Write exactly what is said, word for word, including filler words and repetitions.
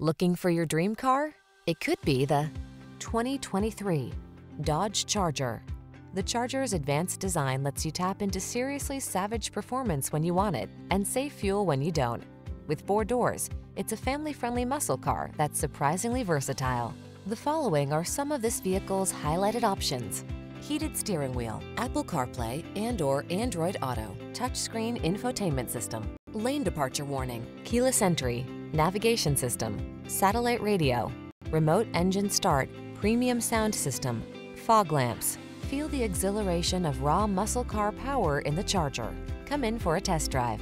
Looking for your dream car? It could be the twenty twenty-three Dodge Charger. The Charger's advanced design lets you tap into seriously savage performance when you want it and save fuel when you don't. With four doors, it's a family-friendly muscle car that's surprisingly versatile. The following are some of this vehicle's highlighted options: heated steering wheel, Apple CarPlay and/or Android Auto, touchscreen infotainment system, lane departure warning, keyless entry, navigation system, satellite radio, remote engine start, premium sound system, fog lamps. Feel the exhilaration of raw muscle car power in the Charger. Come in for a test drive.